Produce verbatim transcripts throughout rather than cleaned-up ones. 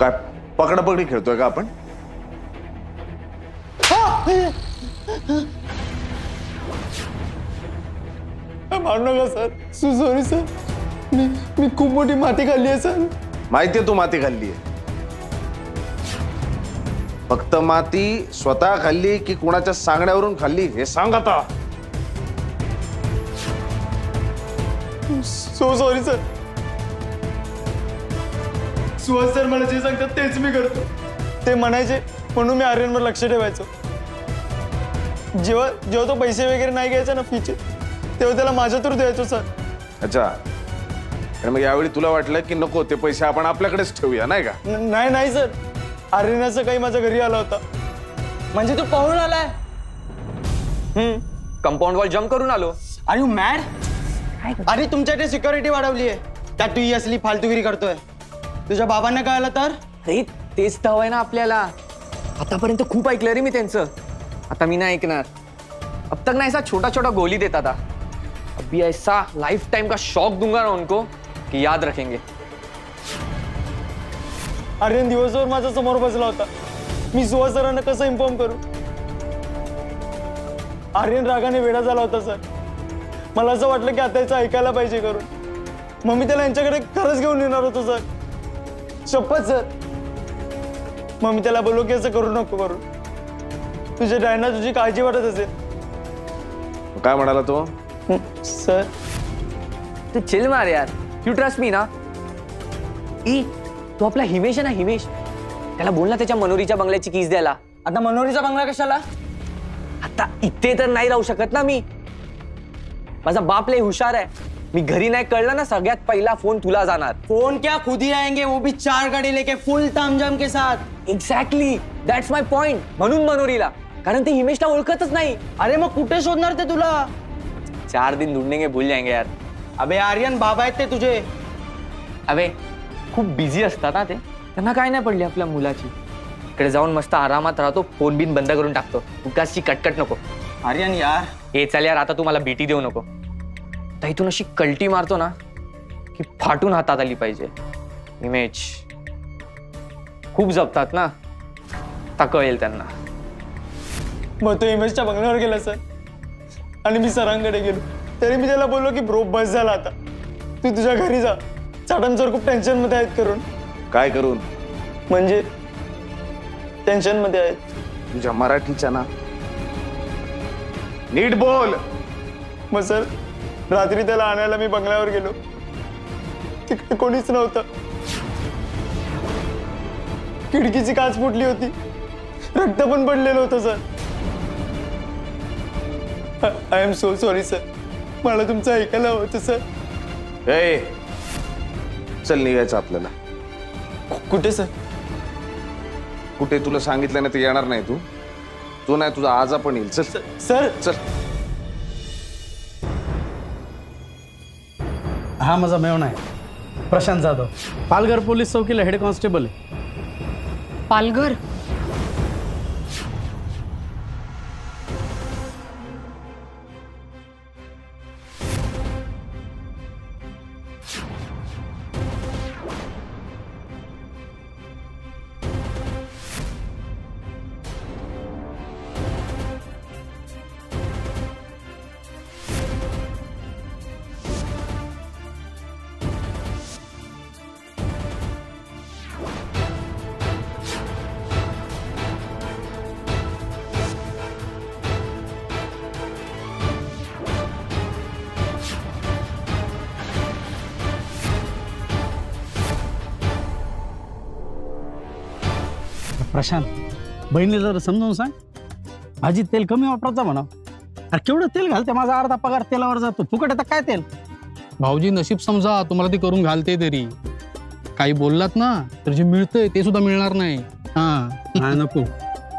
काय पकडापकडी खेळतोय का आपण? मारू नका सर, सॉरी सर, मी मी खूप मोठी माती खाल्ली आहे सर. माहिती आहे तू माती खाल्ली आहे, फक्त माती स्वतः खाल्ली की कोणाच्या सांगण्यावरून खाल्ली हे सांग आता. So sorry sir. Suhas sir मला जे सांगतात तेच मी करतो, ते म्हणायचे म्हणून मी आर्यनवर लक्ष ठेवायचो. जेव्हा जेव्हा तो पैसे वगैरे नाही घ्यायचा ना फीचे, तेव्हा त्याला माझ्या थ्रू द्यायचो सर. अच्छा, मग यावेळी तुला वाटलं की नको ते पैसे आपण आपल्याकडेच ठेवूया नाही का? नाही नाही सर, आर्यनाचा काही माझ्या घरी आला होता. म्हणजे तो पाहून आलाय? हम्म, कंपाऊंड वॉल जम्प करून आलो. Are you mad? अरे तुमच्याकडे सिक्युरिटी वाढवली आहे, त्यात तू ही असली फालतूगिरी करतोय. तुझ्या बाबांना कळलं तर? अरे तेच तर हवंय ना आपल्याला. आतापर्यंत खूप ऐकलं रे मी त्यांचं, आता मी नाही ऐकणार. अब तक ना ऐसा छोटा छोटा गोली देता था, अभी ऐसा लाइफ टाइम का शॉक दूंगा ना उनको कि याद रखेंगे. आर्यन दिवसभर माझ्या समोर बसला होता, मी सुहास सरांना कसं इन्फॉर्म करू? आर्यन रागाने वेडा झाला होता सर. मला असं वाटलं की आता याचं ऐकायला पाहिजे करून, मग मी त्याला यांच्याकडे खरंच घेऊन येणार होतो सर, शपथ सर. मग मी त्याला बोललो की असं करू नको करू, तुझ्या डॅडना तुझी काळजी वाटत असेल. काय म्हणाला तो? सर तू चिल मार यार, यू ट्रस्ट मी ना. ई तो आपला हिमेश आहे ना, हिमेश, त्याला बोल ना त्याच्या मनोरीच्या बंगल्याची कीज द्यायला. आता मनोरीचा बंगला कशाला? आता इथे तर नाही राहू शकत ना मी, माझा बाप लय हुशार आहे. मी घरी नाही कळलं ना सगळ्यात पहिला फोन तुला जाणार. फोन क्या खुद ही आएंगे, वो भी चार गाडी लेके फुल तामझाम के साथ. Exactly, that's my point. म्हणून मनोरीला, कारण ते हिमेशला ओळखतच नाही. अरे मग कुठे शोधणार ते तुला? चार दिन ढूंढेंगे भूल जाएंगे यार. अबे आर्यन बाबा आहेत ते तुझे. अबे खूप बिझी असतात ना ते, त्यांना काय नाही पडली आपल्या मुलाची. इकडे जाऊन मस्त आरामात राहतो, फोन बिन बंद करून टाकतो, उगाचची कटकट नको. आर्यन यार हे चल यार, आता तू मला बीटी देऊ नको. तर इथून अशी कलटी मारतो ना की फाटून हातात आली पाहिजे. इमेज खूप जपतात ना, आता कळेल त्यांना. मग तो इमेजच्या बंगल्यावर गेला सर, आणि मी सरांकडे गेलो. तरी मी त्याला बोललो की ब्रो बस झाला, आता तू तुझ्या घरी जा. साडम सर खूप टेन्शन मध्ये आहेत. करून काय करून? म्हणजे टेन्शन मध्ये आहेत. तुझ्या मराठीच्या ना, नीट बोल. मग सर रात्री त्याला आणायला मी बंगल्यावर गेलो, तिकडे कोणीच नव्हतं. खिडकीची काच फुटली होती, रक्त पण पडलेलं होतं sir. I am so sorry sir, मला तुमचं ऐकायला होतं सर. हे चल निघायचं आपल्याला. कुठे सर? कुठे तुला सांगितलं ना ते येणार नाही तू, तो नाही तुझा आजा पण येईल. चल सर. चल हा, माझा मेवणा आहे प्रशांत जाधव, पालघर पोलीस चौकीला हेड कॉन्स्टेबल आहे. पालघर? प्रशांत बहिणीला जरा समजावून सांग, भाजीत तेल कमी वापरायचं म्हणा. अरे केवढं तेल घालते, माझा अर्धा पगार तेलावर जातो, फुकट आता काय तेल. भाऊजी नशीब समजा, तुम्हाला ती करून घालते तरी. काही बोललात ना तर जे मिळतंय ते सुद्धा मिळणार नाही. हा नको,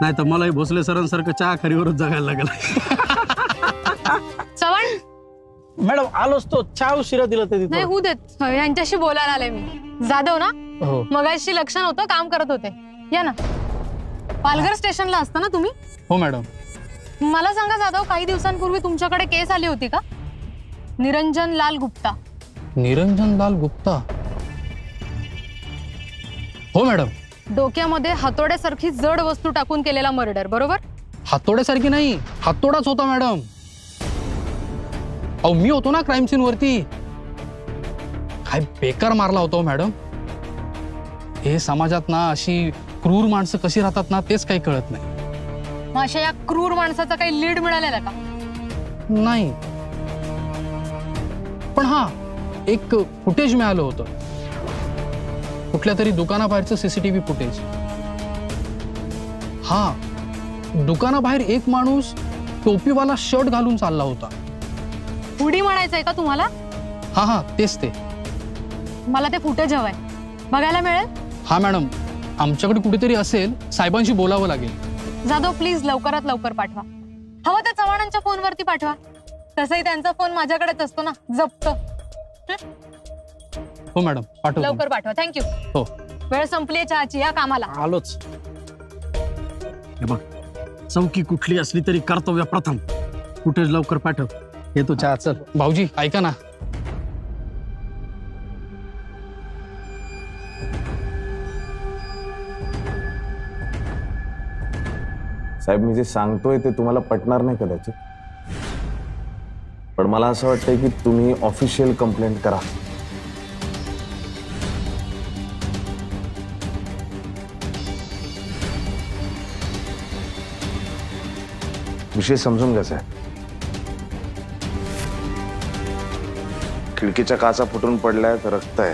नाही तर मलाही भोसले सरांसारखं चहा खरीवरच जगायला लागला. चव्हाण मॅडम आलोच, तो चहा उशिरा दिला तरी नाही होऊ देत. यांच्याशी बोलायला आले मी. जाधव ना? हो. मगाशी लक्षण होतं, काम करत होते. या ना, पालघर स्टेशनला असता ना तुम्ही? हो मॅडम. मला सांगा जाधव, काही दिवसांपूर्वी तुमच्याकडे केस आली होती का? निरंजनलाल गुप्ता. निरंजनलाल गुप्ता? हो मॅडम, डोक्यामध्ये हातोड्यासारखी जड वस्तू टाकून केलेला मर्डर, बरोबर? हातोड्यासारखी नाही, हातोडाच होता मॅडम। अहो मी होतो ना क्राइम सीन वरती, काय बेकार मारला होता मॅडम। हे समाजात ना अशी क्रूर माणसं कशी राहतात ना तेच काही कळत नाही। अशा या क्रूर माणसाचा काही लीड मिळालेला का? नाही, पण हां एक फुटेज मिळालं होतं, कुठल्या तरी दुकानाबाहेरचं सीसीटीव्ही फुटेज। हां, दुकानाबाहेर एक माणूस टोपीवाला शर्ट घालून चालला होता। हुडी म्हणायचंय का तुम्हाला? हां हां तेच ते। मला ते फुटेज हवंय, बघायला मिळेल? हां मॅडम, आमच्याकडे कुठेतरी असेल, साहेबांशी बोलावं लागेल। जाधव प्लीज लवकरात लवकर पाठवा, हवं तर चव्हाणांच्या फोनवरती पाठवा, तसंही त्यांचा फोन माझ्याकडेच असतो ना, जप्त। हो मॅडम पाठवा, लवकर पाठवा। थँक्यू। हो वेळ संपली, चहाची या कामाला आलोच। हे बघ चौकी कुठली असली तरी कर्तव्य प्रथम, कुठेच लवकर पाठव। हे तो चहा। चल भाऊजी ऐका ना, साहेब मी जे सांगतोय ते तुम्हाला पटणार नाही कदाचित, पण मला असं वाटतंय की तुम्ही ऑफिशियल कंप्लेंट करा। विषय समजून घ्या साहेब। खिडकीच्या काचा फुटून पडल्या, तर रक्त आहे,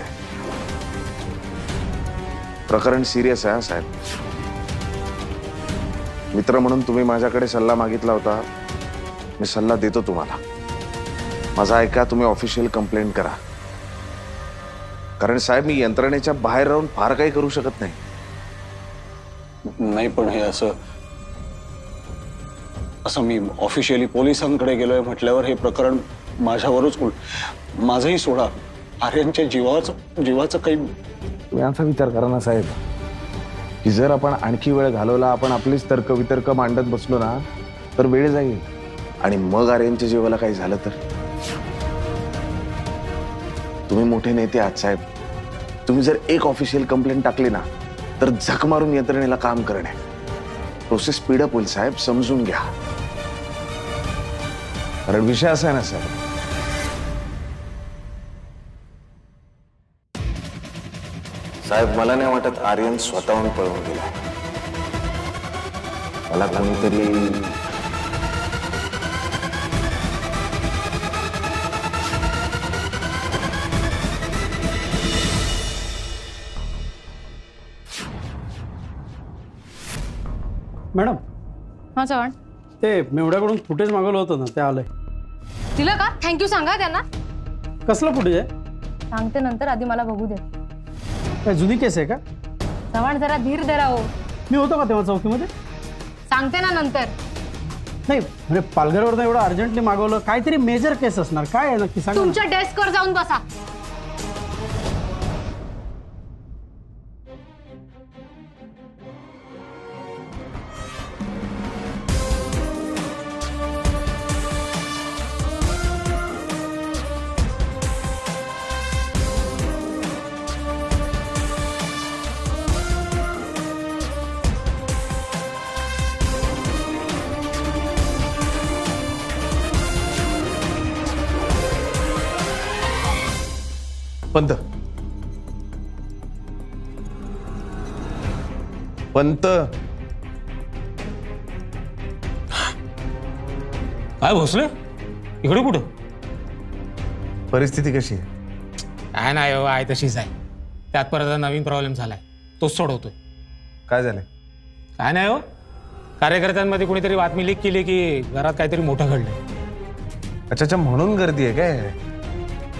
प्रकरण सिरियस आहे साहेब। मित्र म्हणून तुम्ही माझ्याकडे सल्ला मागितला होता, मी सल्ला देतो तुम्हाला, माझा ऐका, तुम्ही ऑफिशियल कंप्लेंट करा। कारण साहेब मी यंत्रणेच्या बाहेर राहून फार काही करू शकत नाही। नाही पण हे असं असं मी ऑफिशियली पोलिसांकडे गेलोय म्हटल्यावर हे प्रकरण माझ्यावरच उलट, माझंही सोडा आर्यनच्या जीवाचं जीवाचं काही यांचा विचार करा ना साहेब, की जर आपण आणखी वेळ घालवला, आपण आपलीच तर्कवितर्क मांडत बसलो ना तर वेळ जाईल आणि मग आर्यनच्या जीवाला काही झालं तर? तुम्ही मोठे नेते आहात साहेब, तुम्ही जर एक ऑफिशियल कंप्लेंट टाकली ना तर झक मारून यंत्रणेला काम करणे, प्रोसेस स्पीडअप होईल साहेब, समजून घ्या। कारण विषय असा आहे ना साहेब, साहेब मला नाही वाटत आर्यन स्वतःहून पळून गेला, मला कोणीतरी मॅडम। हाँ चव्हाण, ते मेवड्याकडून फुटेज मागवलं होतं ना, ते आलंय। तिला का थँक्यू सांगा त्यांना। कसलं फुटेज आहे? सांगते नंतर, आधी मला बघू दे। काय जुनी केस आहे का? चव्हाण जरा धीर धरा हो। मी होतो का तेव्हा चौकीमध्ये? सांगते ना नंतर। नाही म्हणजे पालघरवरनं एवढं अर्जंटली मागवलं, काहीतरी मेजर केस असणार, काय आहे नक्की सांगा। तुमच्या डेस्कवर जाऊन बसा। पंत, पंत काय भोसले इकडे कुठं? परिस्थिती कशी आहे? काय नाही हो, आहे तशीच आहे, त्यात परत नवीन प्रॉब्लेम झालाय, तोच सोडवतोय। काय झालंय? काय नाही हो, कार्यकर्त्यांमध्ये कोणीतरी बातमी लीक केली की घरात काहीतरी मोठं घडलंय। अच्छा अच्छा, म्हणून गर्दी आहे काय?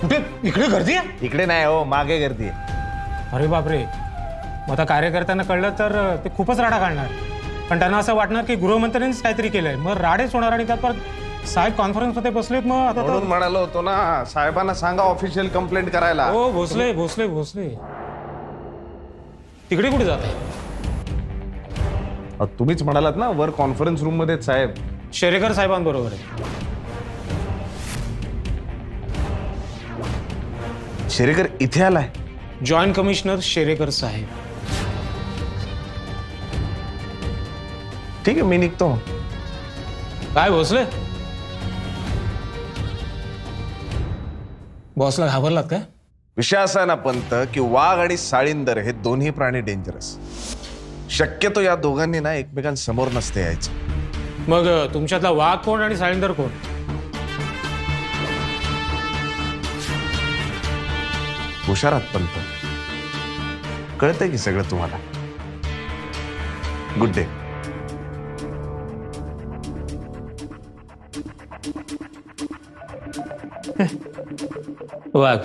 कुठे? इकडे गर्दी आहे? इकडे नाही हो, मागे गर्दी आहे। अरे बापरे, मग आता कार्यकर्त्यांना कळलं तर ते खूपच राडा काढणार, पण त्यांना असं वाटणार की गृहमंत्र्यांनीच काहीतरी केलंय, मग राडेच होणार आणि त्यात परत साहेब कॉन्फरन्स मध्ये बसलेत। मग आता म्हणून म्हणालो होतो ना, साहेबांना सांगा ऑफिशियल कंप्लेंट करायला। हो भोसले भोसले भोसले, तिकडे कुठे जात आहे? तुम्हीच म्हणालात ना वर कॉन्फरन्स रूम मध्येच साहेब, शेरेकर साहेबांबरोबर आहे। शेरेकर इथे आलाय? जॉईंट कमिशनर शेरेकर साहेब। ठीक आहे, मी निघतो. काय भोसले, बॉसला घाबरलात काय? विषय असा ना पंत की वाघ आणि साळींदर हे दोन्ही प्राणी डेंजरस. शक्यतो या दोघांनी ना एकमेकांसमोर नसते यायचं. मग तुमच्यातला वाघ कोण आणि साळींदर कोण? हुशारात पंत, कळतंय की सगळं तुम्हाला. Good day. वाघ,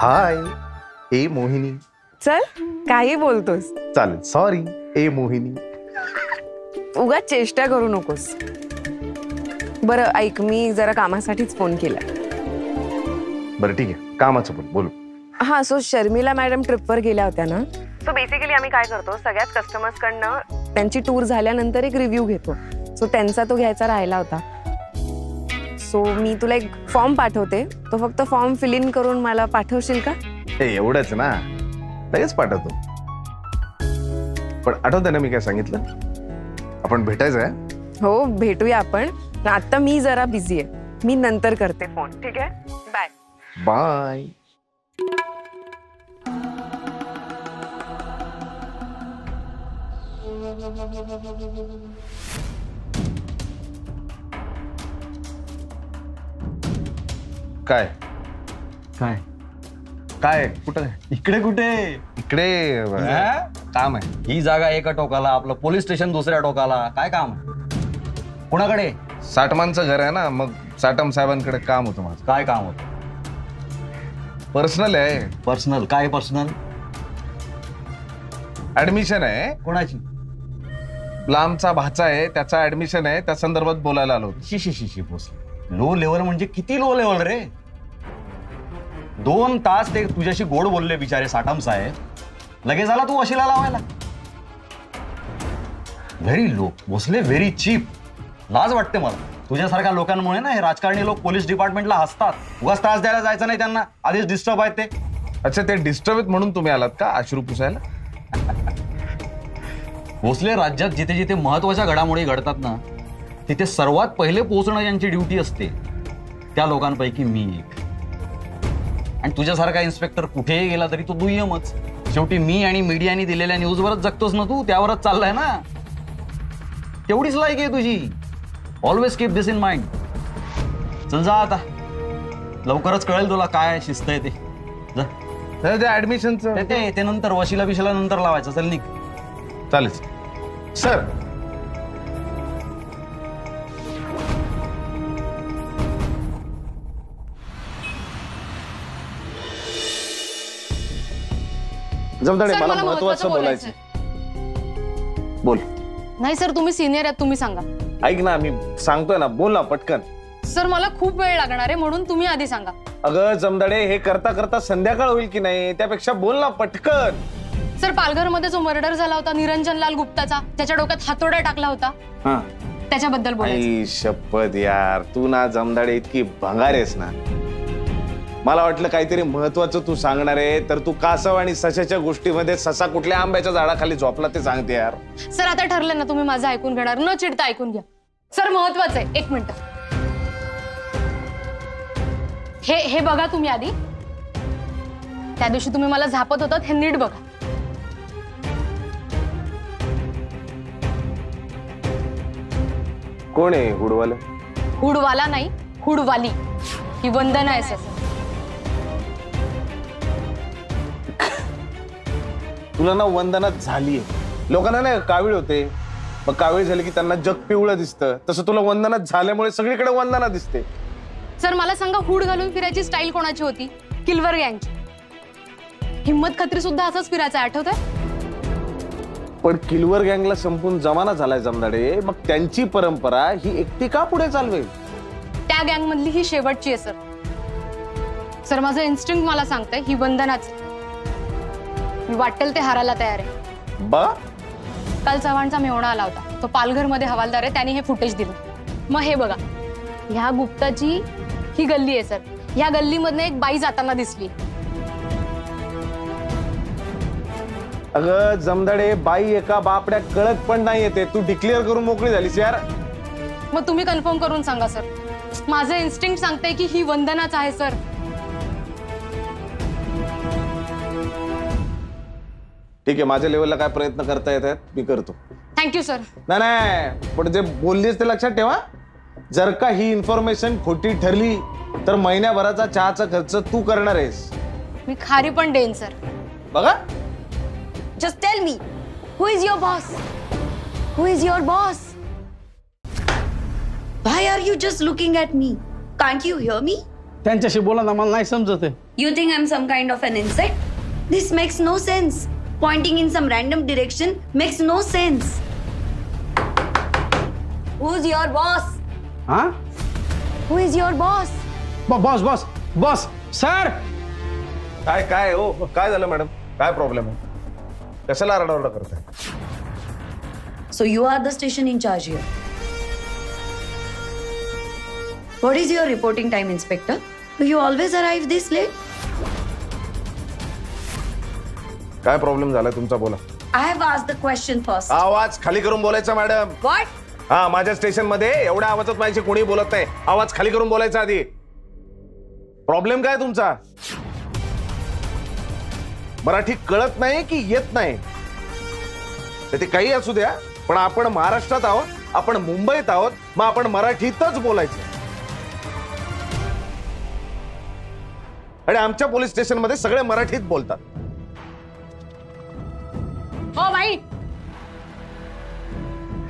हाय ए मोहिनी. चल, काही बोलतोस. चालेल, सॉरी ए मोहिनी. उगा चेष्टा करू नकोस. बरं ऐक, मी जरा कामासाठीच फोन केला. बरं ठीक आहे, कामाचं पण बोलू. हां, सो शर्मिला मॅडम ट्रिपवर गेल्या होत्या ना, सो बेसिकली आम्ही काय करतो, सगळ्याच कस्टमर्सकडनं त्यांची टूर झाल्यानंतर एक रिव्ह्यू घेतो. सो त्यांचा तो घ्यायचा राहिला होता. सो मी तुला एक फॉर्म पाठवते, तो फक्त फॉर्म फिल इन करून मला पाठवशील का? एवढंच ना, लगेच पाठवतो. पण आठवतं ना मी काय सांगितलं, आपण भेटायचंय. हो, भेटूया आपण. आता मी जरा बिझी आहे, मी नंतर करते फोन. ठीक आहे, बाय बाय. काय काय काय कुठे? इकडे कुठे? इकडे काम आहे. ही जागा एका टोकाला, आपलं पोलीस स्टेशन दुसऱ्या टोकाला. काय काम? कोणाकडे? साटमांचं घर आहे ना, मग साटम साहेबांकडे काम होतं माझं. काय काम होतं? पर्सनल आहे. पर्सनल? काय पर्सनल? ऍडमिशन आहे. कोणाची? लांबचा भाचा आहे, त्याचा ऍडमिशन आहे, त्या संदर्भात बोलायला आलो. शिशी शिशी पोचली. लो लेवल म्हणजे किती लो लेवल रे. दोन तास ते तुझ्याशी गोड बोलले बिचारे साटम साहेब, लगेच आला तू वशिला लावायला. Very low Bhosale, very cheap. लाज वाटते मला तुझ्यासारख्या लोकांमुळे ना. हे राजकारणी लोक पोलीस डिपार्टमेंटला हसतात. उगाच त्रास द्यायला जायचं नाही त्यांना, आधीच डिस्टर्ब आहेत ते. अच्छा, ते डिस्टर्ब आहेत म्हणून तुम्ही आलात का अश्रू पुसायला? भोसले, राज्यात जिथे जिथे महत्वाच्या घडामोडी घडतात ना, तिथे सर्वात पहिले पोहोचणं यांची ड्युटी असते. त्या लोकांपैकी मी एक. आणि तुझ्यासारखा इन्स्पेक्टर कुठेही गेला तरी तो दुय्यमच. शेवटी मी आणि मीडियाने दिलेल्या न्यूजवरच जगतोस ना तू, त्यावरच चाललाय ना. तेवढीच लायक आहे तुझी. Always keep this in mind. चल जा आता, लवकरच कळेल तुला काय शिस्त आहे ते. जा, ऍडमिशनचं ते नंतर, वशिला बिशिला नंतर लावायचं. चल निघ. चालेल सर. जमदाडे, मला महत्त्वाचं बोलायचं. बोल. नाही सर, तुम्ही सिनियर आहात, तुम्ही सांगा. ऐक ना, मी सांगतोय ना, बोल ना पटकन. सर मला खूप वेळ लागणार आहे, म्हणून तुम्ही आधी सांगा. अगं जमदाडे, हे करता करता संध्याकाळ होईल की नाही, त्यापेक्षा बोल ना पटकन. सर, पालघर मध्ये जो मर्डर झाला होता निरंजनलाल गुप्ताचा, त्याच्या डोक्यात हातोडा टाकला होता, त्याच्याबद्दल बोलायचं. शपथ यार, तू ना जमदाडे इतकी भंगारेस ना. मला वाटलं काहीतरी महत्वाचं तू सांगणार आहे, तर तू कासव आणि सशाच्या गोष्टीमध्ये ससा कुठल्या आंब्याच्या झाडाखाली झोपला ते सांगते यार. सर आता ठरलं ना, तुम्ही माझं ऐकून घेणार, न चिडता ऐकून घ्या. सर महत्वाचं आहे, एक मिनिट. हे हे बघा, तुम्ही आधी त्या दिवशी तुम्ही मला झापत होतात, हे नीट बघा. कोण आहे हुडवाला? हुडवाला नाही, हुडवाली. ही वंदना आहे सर. तुला ना वंदना झालीये. लोकांना ना कावीळ होते, मग कावीळ झाले की त्यांना जग पिवळं दिसतं, तसं तुला वंदना झाल्यामुळे सगळीकडे वंदना दिसते. सर मला सांगा, हुड घालून फिरायची स्टाईल कोणाची होती? किल्वर गँगची. हिम्मत खत्री सुद्धा असंच फिरायचा, आठवतंय? पण किल्वर गँगला संपून जमाना झालाय जमदाडे, मग त्यांची परंपरा ही एकटी का पुढे चालवेल? त्या गँग मधली ही शेवटची आहे सर. सर माझं इन्स्टिंक्ट मला सांगतंय ही वंदनाच. वाटेल ते हारायला तयार आहे. बा, काल चव्हाणचा मेवणा आला होता, तो पालघर मध्ये हवालदार आहे, त्याने हे फुटेज दिलं. मग हे बघा, ह्या गुप्ताची ही गल्ली आहे सर. ह्या गल्लीमधनं एक बाई जाताना दिसली. अगं जमदाडे, बाई एका बापड्या कळत पण नाही येते. तू डिक्लेअर करून मोकळी झालीस यार. मग तुम्ही कन्फर्म करून सांगा सर. माझं इन्स्टिंक्ट सांगतंय की ही वंदनाच आहे सर. ठीक आहे, माझ्या लेवलला काय प्रयत्न करता येतात मी करतो. Thank you sir. नाही नाही, पण जे बोललीस ते लक्षात ठेवा. जर का ही इन्फॉर्मेशन खोटी ठरली तर महिन्याभराचा चहाचा खर्च तू करणार आहेस. मी खारी पण देईन सर. बघा, just tell me who is your boss, who is your boss. Why are you just looking at me, can't you hear me? त्यांच्याशी बोला ना, मला नाही समजत आहे. You think I am some kind of an insect? This makes no sense. Pointing in some random direction makes no sense. Who's your boss? Huh? Who is your boss? Bo boss, boss, boss, sir. काय काय हो, काय झालं madam? काय problem आहे? कशाला आरडाओरडा करताय? So you are the station in charge here. What is your reporting time, inspector? Do you always arrive this late? काय प्रॉब्लेम झाला तुमचा, बोला. I have asked the question first. आवाज खाली करून बोलायचा मॅडम. What? हा, माझ्या स्टेशन मध्ये एवढ्या आवाजात माझ्याशी कोणी बोलत नाही. आवाज खाली करून बोलायचा आधी. प्रॉब्लेम काय तुमचा? मराठी कळत नाही की येत नाही ते काही असू द्या, पण आपण महाराष्ट्रात आहोत, आपण मुंबईत आहोत, मग आपण मराठीतच बोलायचं. आणि आमच्या पोलीस स्टेशन मध्ये सगळे मराठीत बोलतात. ओ भाई,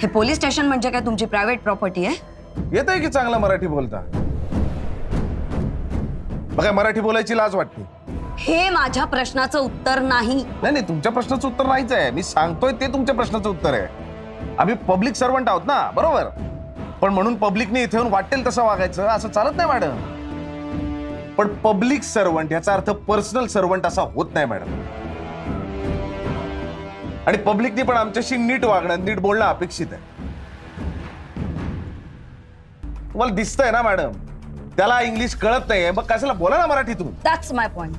हे पोलीस स्टेशन म्हणजे काय तुमची प्रायव्हेट प्रॉपर्टी आहे? येत आहे की चांगला मराठी बोलता? बघा, मराठी बोलायची लाज वाटते. हे माझ्या प्रश्नाचं उत्तर नाही. नाही नाही, तुमच्या प्रश्नाचं उत्तर नाहीच आहे. मी सांगतोय ते तुमच्या प्रश्नाचं उत्तर आहे. आम्ही पब्लिक सर्वंट आहोत ना, बरोबर? पण म्हणून पब्लिकने इथे येऊन वाटेल तसं वागायचं असं चालत नाही मॅडम. पण पब्लिक सर्वंट याचा अर्थ पर्सनल सर्वंट असा होत नाही मॅडम. आणि पब्लिकने पण आमच्याशी नीट वागणं, नीट बोलणं अपेक्षित आहे. तुम्हाला दिसतंय ना मॅडम, त्याला इंग्लिश कळत नाहीये, मग कशाला बोला ना मराठीतून. That's my point.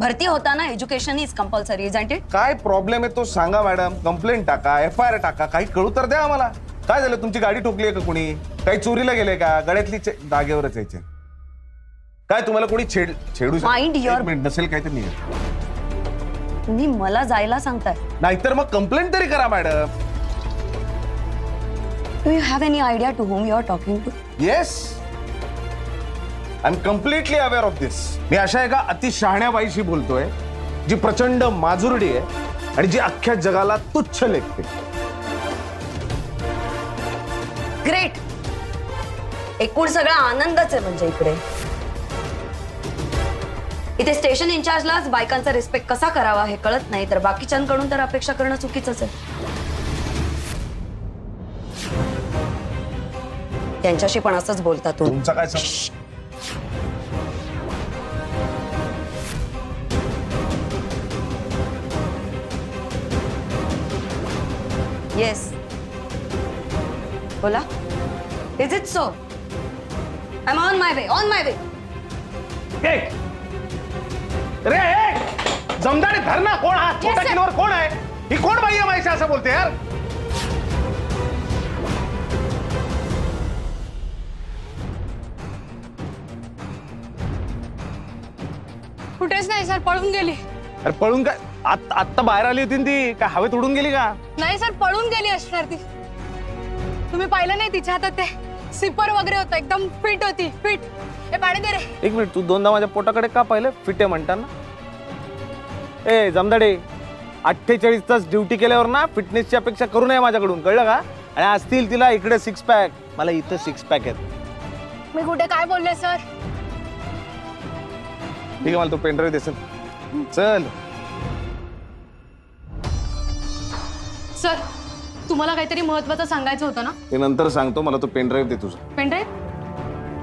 भरती होताना education is compulsory, isn't it? काय प्रॉब्लेम आहे तो सांगा मॅडम. कंप्लेंट टाका, एफ आय आर टाका, काही कळू तर द्या आम्हाला. काय झालं, तुमची गाडी ठोकली आहे का कोणी? काही चोरीला गेले का? गाड्यातली जागेवरच यायचे काय? तुम्हाला कोणी छेड छेडू नसेल काही तरी. तुम्ही मला जायला सांगताय, नाहीतर मग कंप्लेंट तरी करा madam. Do you have any idea to whom you are talking to? Yes, I am completely aware of this. मी अशा एका अति शहाण्या बाईशी बोलतोय जी प्रचंड माजुरडी आहे आणि जी अख्ख्या जगाला तुच्छ लेखते. ग्रेट. एकूण सगळा आनंदच आहे म्हणजे इकडे. इथे स्टेशन इन्चार्जलाच बायकांचा रिस्पेक्ट कसा करावा हे कळत नाही, तर बाकीच्यांकडून तर अपेक्षा करणं चुकीचंच आहे. त्यांच्याशी पण असंच बोलता तू? तुमचा काय संबंध? येस, बोला. Is it so? I am on my way, on my way. अरे जमदाडे, धरना. कोण हा छोटा किनवर? कोण आहे ही? कोण बाई आहे माझ्याशी असं बोलते यार? कुठेच नाही सर, पळून गेली. अरे पळून काय? आत्ता बाहेर आली होती ती. काय हवेत उडून गेली का? नाही सर, पळून गेली असणार ती. तुम्ही पाहिलं नाही तिच्या हातात ते सिपर वगैरे होतं. एकदम फिट होती, फिट. एक मिनिट, तू दोनदा माझ्या पोटाकडे का पाहिलं? फिटे म्हणताना. ए जमदाडे, अठ्ठेचाळीस तास ड्युटी केल्यावर ना फिटनेसची अपेक्षा करू नये माझ्याकडून, कळलं का? आणि असतील तिला इकडे सिक्स पॅक, मला इथं सिक्स पॅक आहेत. मी कुठे काय बोलले सर? ठीक आहे, मला तो पेन ड्राईव्ह दे सर. चल सर, तुम्हाला काहीतरी महत्वाचं सांगायचं होतं ना? ते नंतर सांगतो, मला तो पेन ड्राईव्ह दे. तुझा पेन ड्राईव्ह?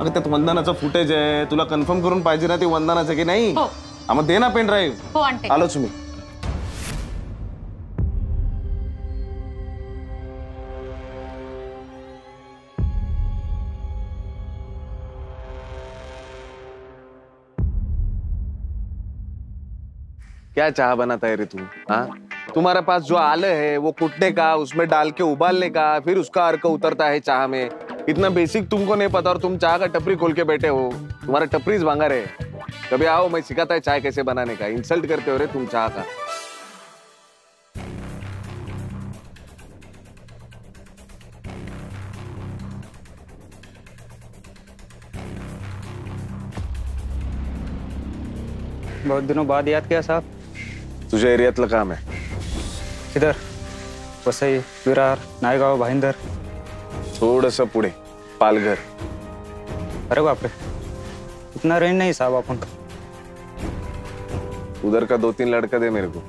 अगं त्यात वंदनाचं फुटेज आहे. तुला कन्फर्म करून पाहिजे ना ते वंदनाचं की नाही? आम्हाला दे ना पेन ड्राईव्ह. आलोच मी. क्या चाह बनाता है रे तू? तुम्हारे पास जो आले है वो कुटने का, उसमें डाल के उबालने का, फिर उसका अर्क उतरता है चाह में। इतना बेसिक तुमको नहीं पता और तुम चाह का टपरी खोल के बैठे हो। तुम्हारा टपरीज भांगा रे। कभी आओ, मैं सिखाता है चाय कैसे बनाने का। इंसल्ट करते हो रे तुम चाह का। बहुत दिनों बाद याद किया साहब। तुझे एरियातला काम है? किधर? वसई, विरार, नायगाव, भाईंदर, थोडंसं पुढे पालघर। अरे बापरे, इतना रेंज नहीं साहब अपन को। उधर का दो तीन लड़का दे मेरे को।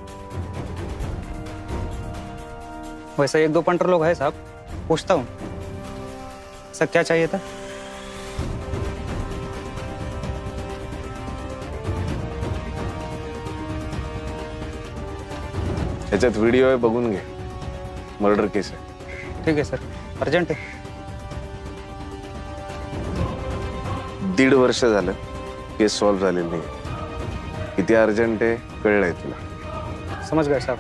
वैसा एक दो पंटर लोग है साहब, पूछता हूँ। सब क्या चाहिए था? याच्यात व्हिडिओ आहे, बघून घे। मर्डर केस आहे। ठीक आहे सर, अर्जंट आहे। दीड वर्ष झालं केस सॉल्व्ह झालेली नाही। किती अर्जंट आहे कळलंय तुला? समज गए साहब,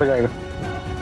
हो जाएगा।